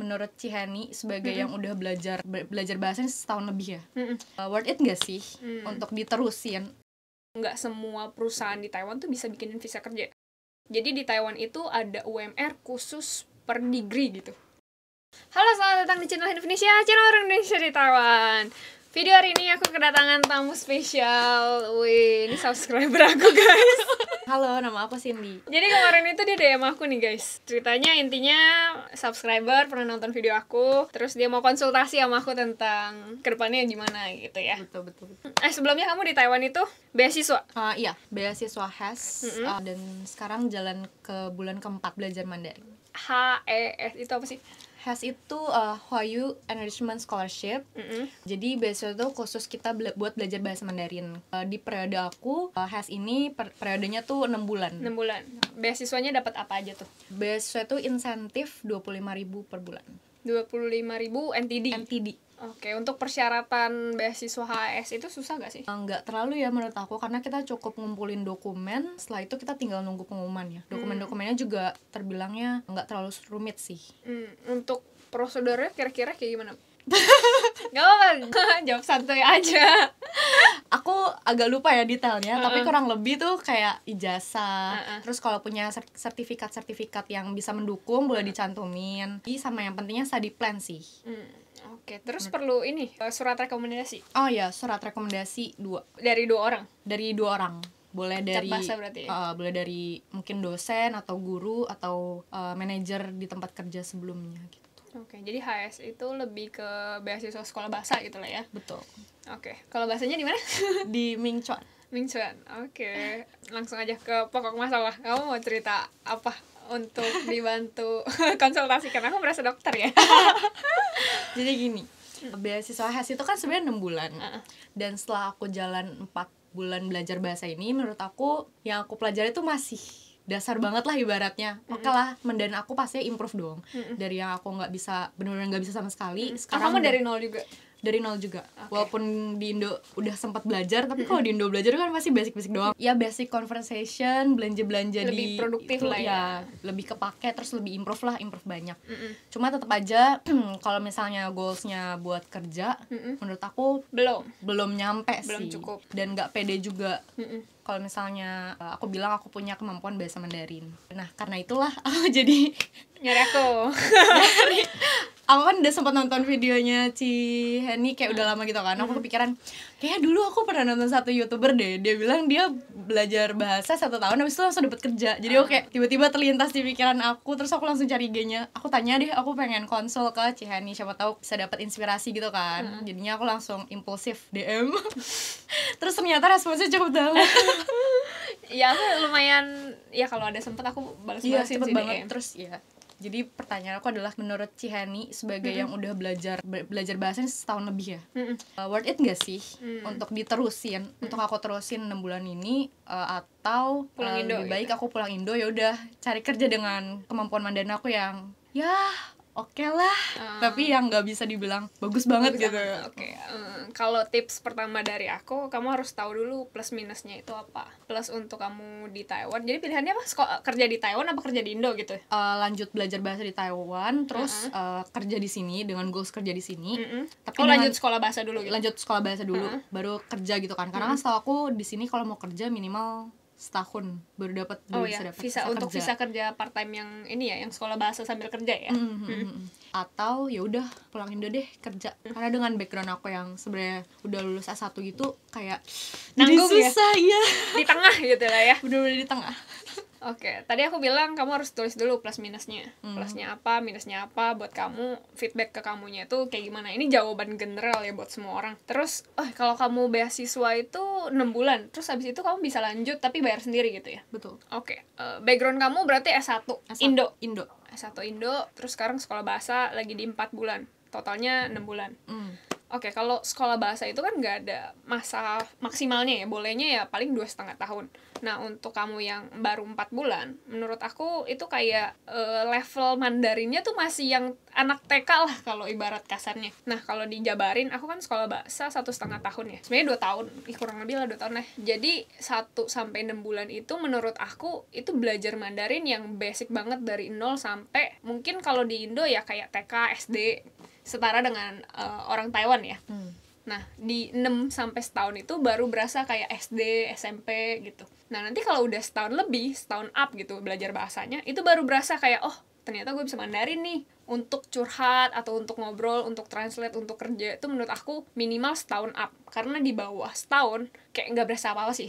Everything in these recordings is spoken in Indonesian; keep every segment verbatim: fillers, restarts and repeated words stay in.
menurut Cihani sebagai mm-hmm. yang udah belajar be- belajar bahasa ini setahun lebih ya, mm-hmm. uh, worth it nggak sih mm. untuk diterusin? Nggak semua perusahaan di Taiwan tuh bisa bikinin visa kerja. Jadi di Taiwan itu ada U M R khusus per degree gitu. Halo, selamat datang di channel Indonesia, channel orang Indonesia di Taiwan. Video hari ini aku kedatangan tamu spesial. Wih, ini subscriber aku guys. Halo, nama aku Cindy. Jadi kemarin itu dia D M aku nih guys. Ceritanya intinya subscriber pernah nonton video aku, terus dia mau konsultasi sama aku tentang kedepannya gimana gitu ya. Betul, betul, betul. Eh sebelumnya kamu di Taiwan itu beasiswa? Uh, iya, beasiswa H E S mm-hmm. uh, dan sekarang jalan ke bulan keempat belajar Mandarin. H E S itu apa sih? H E S itu uh, Huayu Enrichment Scholarship. Mm-hmm. Jadi beasiswa itu khusus kita bela- buat belajar bahasa Mandarin. Uh, di periode aku, uh, H E S ini per- periodenya tuh enam bulan. enam bulan. Beasiswanya dapat apa aja tuh? Beasiswa itu insentif dua puluh lima ribu per bulan. dua puluh lima ribu N T D. N T D. Oke, untuk persyaratan beasiswa H S itu susah gak sih? Nggak terlalu ya menurut aku, karena kita cukup ngumpulin dokumen, setelah itu kita tinggal nunggu pengumumannya. Dokumen-dokumennya juga terbilangnya nggak terlalu rumit sih. Hmm, untuk prosedurnya kira-kira kayak gimana? Gak apa-apa, jawab santuy aja. Aku agak lupa ya detailnya, uh-uh. tapi kurang lebih tuh kayak ijazah, uh-uh. terus kalau punya sertifikat-sertifikat yang bisa mendukung boleh dicantumin. Jadi sama yang pentingnya study plan sih. Hmm. Oke, terus hmm. perlu ini, surat rekomendasi? Oh iya, surat rekomendasi dua. Dari dua orang? Dari dua orang. Boleh dari bahasa berarti, ya? uh, boleh dari mungkin dosen, atau guru, atau uh, manajer di tempat kerja sebelumnya gitu. Oke, jadi H S itu lebih ke beasiswa sekolah bahasa gitu lah ya? Betul. Oke, kalau bahasanya di mana? Di Mingchuan. Mingchuan, oke. Langsung aja ke pokok masalah, kamu mau cerita apa? Untuk dibantu konsultasikan, aku merasa dokter ya. Jadi gini, beasiswa H S itu kan sebenarnya enam bulan uh-uh. dan setelah aku jalan empat bulan belajar bahasa ini, menurut aku yang aku pelajari itu masih dasar banget lah ibaratnya. Oke lah, Mandarin aku pasti improve dong. Mm-mm. Dari yang aku nggak bisa, benar-benar nggak bisa sama sekali. Mm. Sekarang kamu dari nol juga? Dari nol juga. Okay. Walaupun di Indo udah sempat belajar, tapi kalau di Indo belajar kan masih basic-basic doang. Ya basic conversation, belanja-belanja lebih di produktif itu, lah ya. ya. Lebih kepake, terus lebih improve lah, improve banyak. Mm-mm. Cuma tetap aja kalau misalnya goals-nya buat kerja, Mm-mm. menurut aku belum belum nyampe belum sih. Cukup. Dan nggak pede juga. Mm-mm. Kalau misalnya uh, aku bilang aku punya kemampuan bahasa Mandarin. Nah, karena itulah aku jadi nyari aku. Aku kan udah sempat nonton videonya Ciheni kayak udah lama gitu kan. Aku kepikiran, kayak dulu aku pernah nonton satu YouTuber deh. Dia bilang dia belajar bahasa satu tahun habis itu langsung dapat kerja. Jadi aku kayak tiba-tiba terlintas di pikiran aku, terus aku langsung cari I G-nya. Aku tanya deh, aku pengen konsul ke Ciheni, siapa tahu bisa dapat inspirasi gitu kan. Jadinya aku langsung impulsif D M. Terus ternyata responsnya cukup banget. Ya aku lumayan, ya kalau ada sempat aku balas-balasin ya, cepet sih banget. D M. Terus ya, jadi pertanyaan aku adalah menurut Cihani sebagai mm-hmm. yang udah belajar be- belajar bahasa setahun lebih ya, mm-hmm. uh, worth it nggak sih mm-hmm. untuk diterusin, mm-hmm. untuk aku terusin enam bulan ini uh, atau pulang uh, Indo, lebih baik gitu. Aku pulang Indo ya udah cari kerja dengan kemampuan Mandarin aku yang ya oke okay lah, uh, tapi yang nggak bisa dibilang bagus banget bagus gitu. Oke, okay. um, kalau tips pertama dari aku, kamu harus tahu dulu plus minusnya itu apa. Plus untuk kamu di Taiwan, jadi pilihannya apa? Sko- kerja di Taiwan apa kerja di Indo gitu? Uh, lanjut belajar bahasa di Taiwan, terus uh-huh. uh, kerja di sini dengan goals kerja di sini. Uh-huh. Tapi oh, lanjut sekolah bahasa dulu. Gitu? Lanjut sekolah bahasa dulu, uh-huh. baru kerja gitu kan? Karena uh-huh. setahu aku di sini kalau mau kerja minimal setahun baru dapat oh, iya. visa, visa untuk kerja. Visa kerja part time yang ini ya, yang sekolah bahasa sambil kerja ya. Mm-hmm. Mm-hmm. Atau ya udah pulang Indo deh kerja. Mm. Karena dengan background aku yang sebenarnya udah lulus S satu gitu kayak nanggung ya. Susah ya. Di tengah gitu lah ya. Bener-bener di tengah. Oke, okay. Tadi aku bilang kamu harus tulis dulu plus minusnya. Mm. Plusnya apa, minusnya apa buat kamu, feedback ke kamunya itu kayak gimana. Ini jawaban general ya buat semua orang. Terus, oh, kalau kamu beasiswa itu enam bulan, terus habis itu kamu bisa lanjut tapi bayar sendiri gitu ya? Betul. Oke, okay. uh, background kamu berarti S satu, S satu Indo. Indo. S satu Indo, terus sekarang sekolah bahasa lagi di empat bulan. Totalnya enam bulan. Mm. Oke, okay, kalau sekolah bahasa itu kan nggak ada masa maksimalnya ya, bolehnya ya paling dua setengah tahun. Nah, untuk kamu yang baru empat bulan, menurut aku itu kayak uh, level Mandarinnya tuh masih yang anak T K lah kalau ibarat kasarnya. Nah, kalau dijabarin, aku kan sekolah bahasa satu setengah tahun ya. Sebenarnya dua tahun, ih, kurang lebih lah dua tahun lah. Jadi satu sampai enam bulan itu menurut aku itu belajar Mandarin yang basic banget dari nol sampai mungkin kalau di Indo ya kayak T K, S D. Setara dengan uh, orang Taiwan ya. Hmm. Nah, di enam sampai setahun itu baru berasa kayak S D, S M P gitu. Nah, nanti kalau udah setahun lebih, setahun up gitu belajar bahasanya, itu baru berasa kayak, oh ternyata gue bisa Mandarin nih. Untuk curhat, atau untuk ngobrol, untuk translate, untuk kerja, itu menurut aku minimal setahun up. Karena di bawah setahun, kayak nggak berasa apa-apa sih.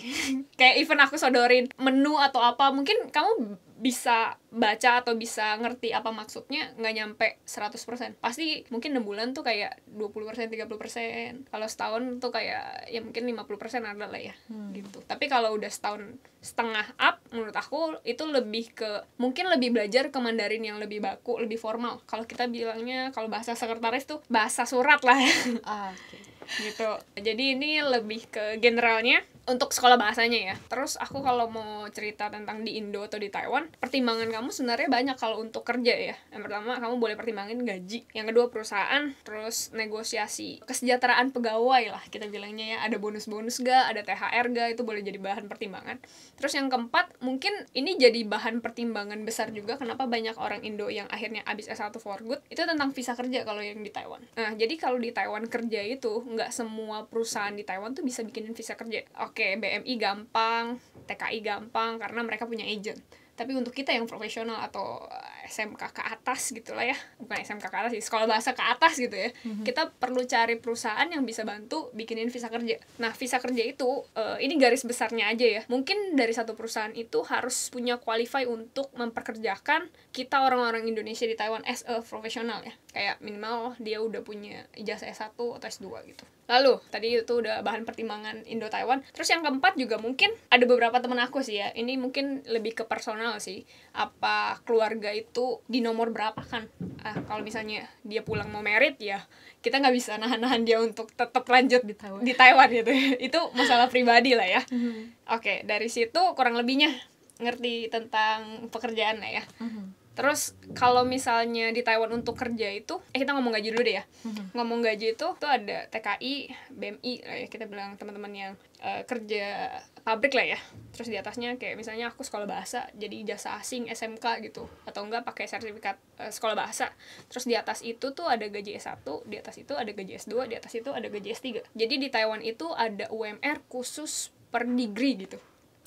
Kayak even aku sodorin menu atau apa, mungkin kamu bisa baca atau bisa ngerti apa maksudnya nggak nyampe seratus persen. Pasti mungkin enam bulan tuh kayak dua puluh persen, tiga puluh persen. Kalau setahun tuh kayak ya mungkin lima puluh persen ada lah ya. Hmm. Gitu. Tapi kalau udah setahun setengah up, menurut aku itu lebih ke, mungkin lebih belajar ke Mandarin yang lebih baku, lebih formal. Kalau kita bilangnya, kalau bahasa sekretaris tuh bahasa surat lah. Ah, okay. Gitu. Jadi ini lebih ke generalnya untuk sekolah bahasanya ya. Terus aku kalau mau cerita tentang di Indo atau di Taiwan, pertimbangan kamu sebenarnya banyak kalau untuk kerja ya. Yang pertama, kamu boleh pertimbangin gaji. Yang kedua, perusahaan. Terus negosiasi kesejahteraan pegawai lah kita bilangnya ya. Ada bonus-bonus ga, ada T H R ga, itu boleh jadi bahan pertimbangan. Terus yang keempat, mungkin ini jadi bahan pertimbangan besar juga kenapa banyak orang Indo yang akhirnya abis S satu for good, itu tentang visa kerja kalau yang di Taiwan. Nah, jadi kalau di Taiwan kerja itu nggak semua perusahaan di Taiwan tuh bisa bikinin visa kerja. Oke, B M I gampang, T K I gampang, karena mereka punya agent. Tapi untuk kita yang profesional atau S M K ke atas gitu lah ya, bukan S M K ke atas sih, sekolah bahasa ke atas gitu ya, mm-hmm. kita perlu cari perusahaan yang bisa bantu bikinin visa kerja. Nah, visa kerja itu, uh, ini garis besarnya aja ya, mungkin dari satu perusahaan itu harus punya qualify untuk memperkerjakan kita orang-orang Indonesia di Taiwan as a professional ya. Kayak minimal dia udah punya ijazah S satu atau S dua gitu. Lalu, tadi itu udah bahan pertimbangan Indo-Taiwan. Terus yang keempat juga mungkin ada beberapa temen aku sih ya. Ini mungkin lebih ke personal sih. Apa keluarga itu di nomor berapa kan? Ah, kalau misalnya dia pulang mau merit ya, kita nggak bisa nahan-nahan dia untuk tetap lanjut di Taiwan, di Taiwan gitu. Itu masalah pribadi lah ya. Mm-hmm. Oke, dari situ kurang lebihnya ngerti tentang pekerjaan lah ya. Mm-hmm. Terus kalau misalnya di Taiwan untuk kerja itu, eh kita ngomong gaji dulu deh ya. Mm-hmm. Ngomong gaji itu tuh ada T K I, B M I lah ya, kita bilang teman-teman yang uh, kerja pabrik lah ya. Terus di atasnya kayak misalnya aku sekolah bahasa, jadi ijazah asing S M K gitu, atau enggak pakai sertifikat uh, sekolah bahasa. Terus di atas itu tuh ada gaji S satu, di atas itu ada gaji S dua, di atas itu ada gaji S tiga. Jadi di Taiwan itu ada U M R khusus per degree gitu.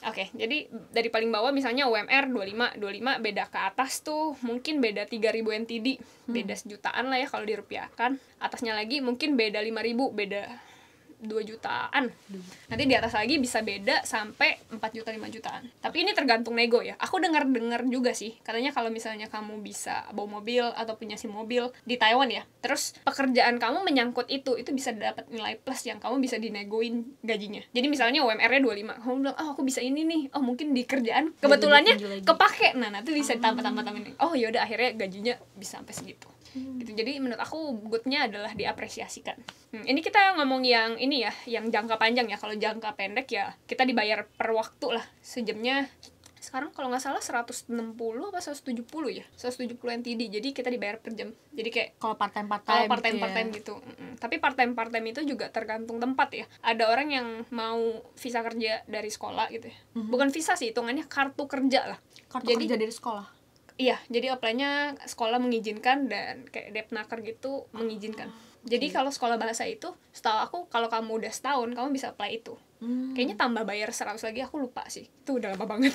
Oke, okay, jadi dari paling bawah misalnya U M R dua puluh lima, dua puluh lima beda ke atas tuh mungkin beda tiga ribu N T D, beda sejutaan lah ya kalau dirupiahkan. Atasnya lagi mungkin beda lima ribu, beda dua jutaan. Nanti di atas lagi bisa beda sampai empat juta, lima jutaan. Tapi ini tergantung nego ya. Aku dengar-dengar juga sih, katanya kalau misalnya kamu bisa bawa mobil atau punya SIM mobil di Taiwan ya, terus pekerjaan kamu menyangkut itu, itu bisa dapat nilai plus yang kamu bisa dinegoin gajinya. Jadi misalnya U M R-nya dua puluh lima, kamu bilang, oh aku bisa ini nih, oh mungkin di kerjaan kebetulannya kepake. Nah, nanti bisa ditambah-tambah-tambahin. Oh yaudah, akhirnya gajinya bisa sampai segitu. Gitu. Jadi menurut aku goodnya adalah diapresiasikan. Hmm, ini kita ngomong yang ini ya, yang jangka panjang ya. Kalau jangka pendek ya kita dibayar per waktu lah. Sejamnya sekarang kalau nggak salah seratus enam puluh apa seratus tujuh puluh ya, seratus tujuh puluh N T D. Jadi kita dibayar per jam. Jadi kayak kalau part time part time, part time, part time gitu. Ya. gitu. Mm-hmm. Tapi part time part time itu juga tergantung tempat ya. Ada orang yang mau visa kerja dari sekolah gitu ya. Mm-hmm. Bukan visa sih, hitungannya kartu kerja lah. Kartu jadi, kerja dari sekolah. Iya, jadi apply-nya sekolah mengizinkan dan kayak Depnaker gitu mengizinkan. Jadi kalau sekolah bahasa itu, setahu aku kalau kamu udah setahun, kamu bisa apply itu. Hmm. Kayaknya tambah bayar seratus lagi, aku lupa sih. Itu udah lama banget.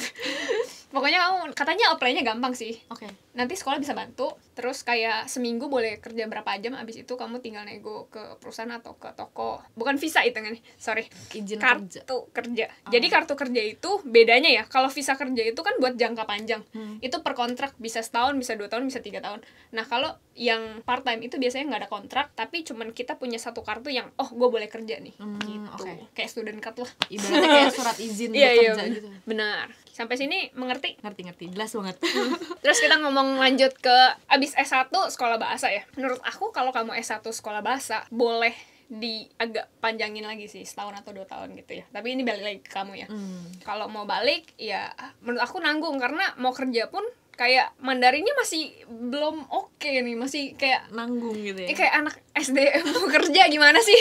Pokoknya kamu, katanya apply-nya gampang sih. Oke. Okay. Nanti sekolah bisa bantu, terus kayak seminggu boleh kerja berapa jam, abis itu kamu tinggal nego ke perusahaan atau ke toko. Bukan visa itu kan, sorry. Izin kerja. Kartu kerja. Oh. Jadi kartu kerja itu bedanya ya, kalau visa kerja itu kan buat jangka panjang. Hmm. Itu per kontrak, bisa setahun, bisa dua tahun, bisa tiga tahun. Nah kalau yang part time itu biasanya nggak ada kontrak, tapi cuman kita punya satu kartu yang, oh gue boleh kerja nih. Hmm, gitu. Okay. Kayak student card lah. Ibaratnya kayak surat izin bekerja iya, iya, gitu. Benar. Sampai sini mengerti? Ngerti-ngerti, jelas banget. Terus kita ngomong lanjut ke abis S satu sekolah bahasa ya. Menurut aku kalau kamu S satu sekolah bahasa, boleh di agak panjangin lagi sih setahun atau dua tahun gitu ya. Tapi ini balik lagi ke kamu ya. Mm. Kalau mau balik ya menurut aku nanggung, karena mau kerja pun kayak Mandarinnya masih belum oke okay nih, masih kayak nanggung gitu ya. Eh, kayak anak S D mau kerja gimana sih?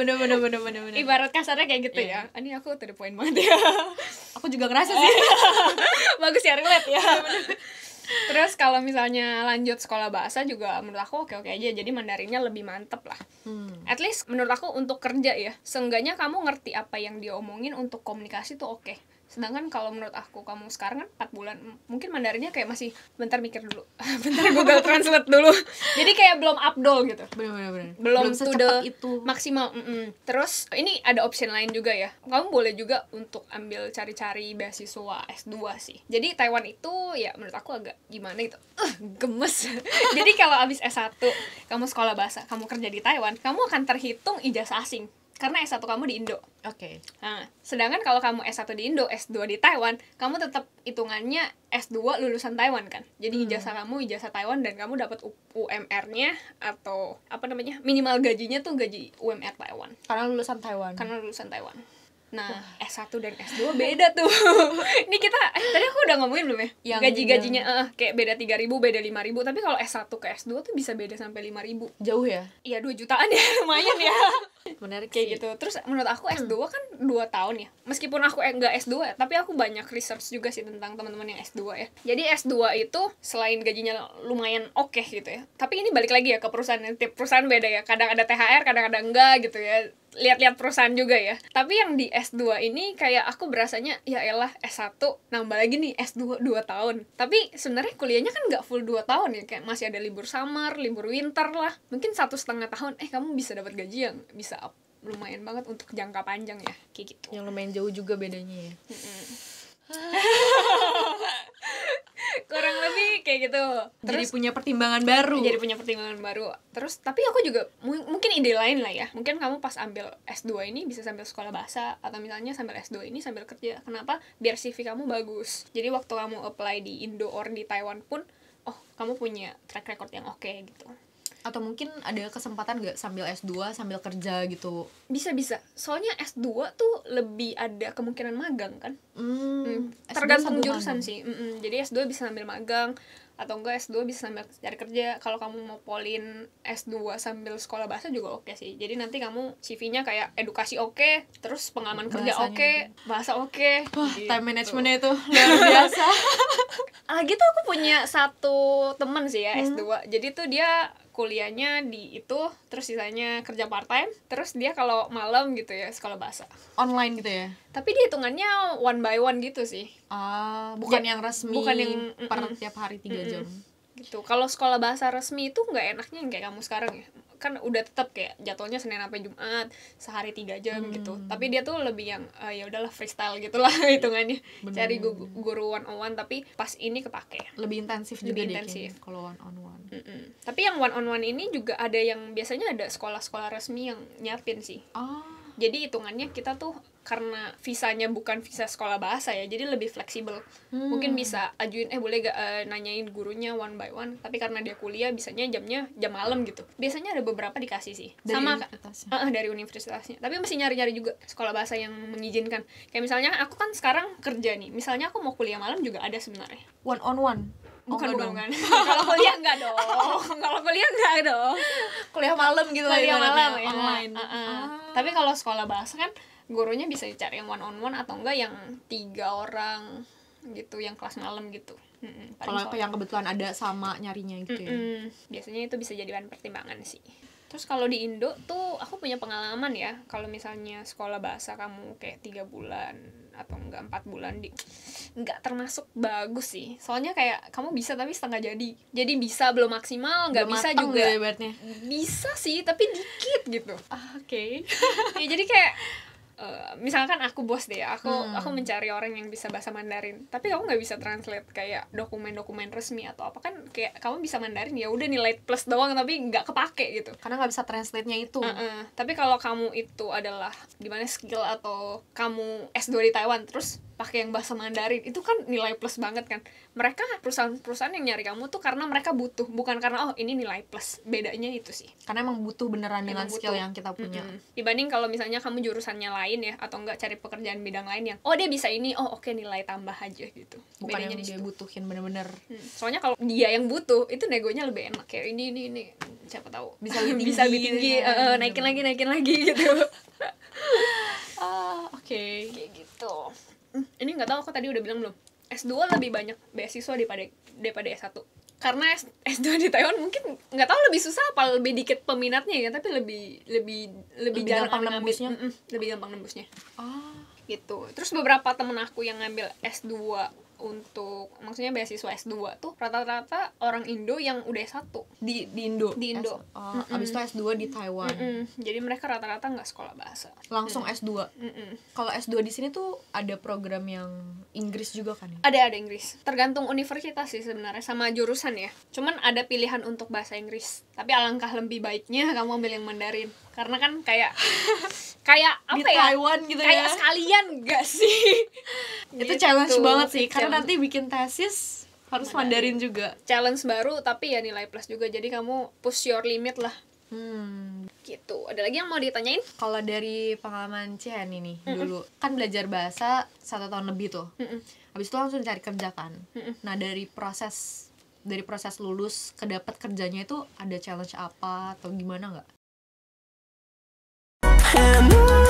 bener bener bener bener bener. Ibarat kasarnya kayak gitu yeah. ya. Ini aku to the point banget ya. Aku juga ngerasa sih. Bagus ya, relate ya. Terus kalau misalnya lanjut sekolah bahasa juga menurut aku oke-oke aja. Jadi Mandarinnya lebih mantep lah. hmm. At least menurut aku untuk kerja ya, seenggaknya kamu ngerti apa yang dia omongin. Untuk komunikasi tuh oke. Sedangkan kalau menurut aku kamu sekarang kan empat bulan, mungkin Mandarinnya kayak masih bentar mikir dulu, bentar Google Translate dulu. Jadi kayak belum updol gitu. Bener-bener Belum, belum to the itu. maksimal. Mm-mm. Terus ini ada option lain juga ya. Kamu boleh juga untuk ambil cari-cari beasiswa S dua sih. Jadi Taiwan itu ya menurut aku agak gimana gitu, uh, gemes. Jadi kalau abis S satu kamu sekolah bahasa, kamu kerja di Taiwan, kamu akan terhitung ijazah asing karena S satu kamu di Indo. Oke. Okay. Nah, sedangkan kalau kamu S satu di Indo, S dua di Taiwan, kamu tetap hitungannya S dua lulusan Taiwan kan. Jadi hmm. ijazah kamu ijazah Taiwan, dan kamu dapat U M R-nya atau apa namanya? Minimal gajinya tuh gaji U M R Taiwan. Karena lulusan Taiwan. Karena lulusan Taiwan. Nah, wah. S satu dan S dua beda tuh. Ini kita eh, tadi aku udah ngomongin belum ya? Yang gaji-gajinya uh, kayak beda tiga ribu, beda lima ribu, tapi kalau S satu ke S dua tuh bisa beda sampai lima ribu. Jauh ya? Iya, dua jutaan ya, lumayan ya. Menarik kayak sih. Gitu. Terus menurut aku S dua kan dua tahun ya. Meskipun aku enggak S dua, tapi aku banyak research juga sih tentang teman-teman yang S dua ya. Jadi S dua itu selain gajinya lumayan oke okay gitu ya. Tapi ini balik lagi ya ke perusahaan, tiap perusahaan beda ya. Kadang ada T H R, kadang-kadang enggak gitu ya. Lihat-lihat perusahaan juga ya. Tapi yang di S dua ini kayak aku berasanya ya elah S satu nambah lagi nih S dua dua tahun. Tapi sebenarnya kuliahnya kan nggak full dua tahun ya, kayak masih ada libur summer, libur winter lah. Mungkin satu setengah tahun eh kamu bisa dapat gaji yang bisa up. Lumayan banget untuk jangka panjang ya, kayak gitu. Yang lumayan jauh juga bedanya ya. Kurang lebih kayak gitu. Terus, jadi punya pertimbangan baru. Jadi punya pertimbangan baru. Terus tapi aku juga mu- mungkin ide lain lah ya. Mungkin kamu pas ambil S dua ini bisa sambil sekolah bahasa, atau misalnya sambil S dua ini sambil kerja. Kenapa? Biar C V kamu bagus. Jadi waktu kamu apply di Indo or di Taiwan pun, oh, kamu punya track record yang oke okay, gitu. Atau mungkin ada kesempatan gak sambil S dua sambil kerja gitu? Bisa-bisa, soalnya S dua tuh lebih ada kemungkinan magang kan. hmm, hmm. Tergantung jurusan magang. Sih Mm-mm. Jadi S dua bisa sambil magang, atau enggak S dua bisa sambil cari kerja. Kalau kamu mau polin S dua sambil sekolah bahasa juga oke okay sih. Jadi nanti kamu C V-nya kayak edukasi oke okay, terus pengalaman bahasanya kerja oke okay, bahasa oke okay. Wah, gitu. Time management-nya itu luar biasa. Lagi tuh aku punya satu teman sih ya, hmm. S dua. Jadi tuh dia kuliahnya di itu, terus sisanya kerja part time, terus dia kalau malam gitu ya sekolah bahasa online gitu ya. Tapi dia hitungannya one by one gitu sih. Ah, bukan ya, yang resmi, bukan yang mm, per tiap hari tiga jam gitu. Kalau sekolah bahasa resmi itu nggak enaknya yang kayak kamu sekarang ya, kan udah tetap kayak jadwalnya Senin sampai Jumat sehari tiga jam hmm. gitu. Tapi dia tuh lebih yang uh, ya udahlah freestyle gitulah hitungannya. Bener. Cari gu- guru one on one, tapi pas ini kepake lebih intensif juga, lebih intensif kalau one on one. Mm-mm. Tapi yang one on one ini juga ada yang biasanya ada sekolah-sekolah resmi yang nyiapin sih. Oh. Jadi hitungannya kita tuh karena visanya bukan visa sekolah bahasa ya, jadi lebih fleksibel. hmm. Mungkin bisa ajuin, eh boleh gak uh, nanyain gurunya one by one. Tapi karena dia kuliah, biasanya jamnya jam malam gitu. Biasanya ada beberapa dikasih sih dari sama universitasnya. Uh, uh, dari universitasnya. Tapi masih nyari-nyari juga sekolah bahasa yang mengizinkan. Kayak misalnya aku kan sekarang kerja nih, misalnya aku mau kuliah malam juga ada sebenarnya. One on one? Bukan, oh, bukan, bukan. Kalau kuliah enggak dong. Kalau kuliah enggak dong. Kuliah malam gitu lah. Kuliah malam ya, online. Uh, uh. Ah. Tapi kalau sekolah bahasa kan gurunya bisa dicari yang one on one atau enggak yang tiga orang gitu, yang kelas malam gitu. Kalau yang kebetulan ada sama nyarinya gitu. Mm-mm. Ya. Biasanya itu bisa jadi bahan pertimbangan sih. Terus kalau di Indo tuh aku punya pengalaman ya, kalau misalnya sekolah bahasa kamu kayak tiga bulan atau enggak empat bulan di enggak termasuk bagus sih. Soalnya kayak kamu bisa tapi setengah jadi. Jadi bisa belum maksimal, enggak bisa juga. Bisa sih, tapi dikit gitu. Ah, oke. Okay. Ya jadi kayak Uh, misalkan aku bos deh, aku hmm. aku mencari orang yang bisa bahasa Mandarin, tapi kamu nggak bisa translate kayak dokumen-dokumen resmi atau apa kan, kayak kamu bisa Mandarin ya udah nilai plus doang tapi nggak kepake gitu, karena nggak bisa translate-nya itu. Uh-uh. Tapi kalau kamu itu adalah gimana skill, atau kamu S dua di Taiwan terus pakai yang bahasa Mandarin, itu kan nilai plus banget kan. Mereka perusahaan-perusahaan yang nyari kamu tuh karena mereka butuh, bukan karena oh ini nilai plus. Bedanya itu sih, karena emang butuh beneran dengan butuh. skill yang kita punya. Mm-hmm. Dibanding kalau misalnya kamu jurusannya lain ya, atau enggak cari pekerjaan bidang lain yang oh dia bisa ini, oh oke okay, nilai tambah aja gitu. Bukan bedanya yang dia butuhin bener-bener. Hmm. Soalnya kalau dia yang butuh itu negonya lebih enak, kayak ini ini ini siapa tahu bisa lebih tinggi, bisa lebih tinggi ya, uh, naikin lagi naikin lagi gitu. uh, oke okay. Kayak gitu. Ini nggak tahu, aku tadi udah bilang belum, S dua lebih banyak beasiswa daripada daripada S satu, karena S dua di Taiwan mungkin nggak tahu lebih susah apa lebih dikit peminatnya ya, tapi lebih lebih lebih, lebih jarang gampang nembusnya, mm -mm, lebih gampang nembusnya. Oh. Gitu. Terus beberapa temen aku yang ngambil S dua untuk maksudnya beasiswa S dua tuh rata-rata orang Indo yang udah S satu di di Indo di Indo. S, oh, mm -mm. Abis itu S dua di Taiwan. Mm -mm. Jadi mereka rata-rata nggak sekolah bahasa. Langsung mm. S dua. Mm -mm. Kalau S dua di sini tuh ada program yang Inggris juga kan? Ada ada Inggris. Tergantung universitas sih sebenarnya sama jurusan ya. Cuman ada pilihan untuk bahasa Inggris. Tapi alangkah lebih baiknya kamu ambil yang Mandarin. Karena kan kayak kayak apa di ya? Taiwan gitu kayak ya. Kayak sekalian gak sih? Itu gitu. Challenge banget sih. Karena nanti bikin tesis harus Mandarin. Mandarin juga. Challenge baru tapi ya nilai plus juga. Jadi kamu push your limit lah. Hmm. Gitu. Ada lagi yang mau ditanyain? Kalau dari pengalaman Cihan ini mm -mm. dulu kan belajar bahasa satu tahun lebih tuh. Mm -mm. Habis itu langsung cari kerja kan. Mm -mm. Nah dari proses dari proses lulus ke dapat kerjanya itu ada challenge apa atau gimana nggak?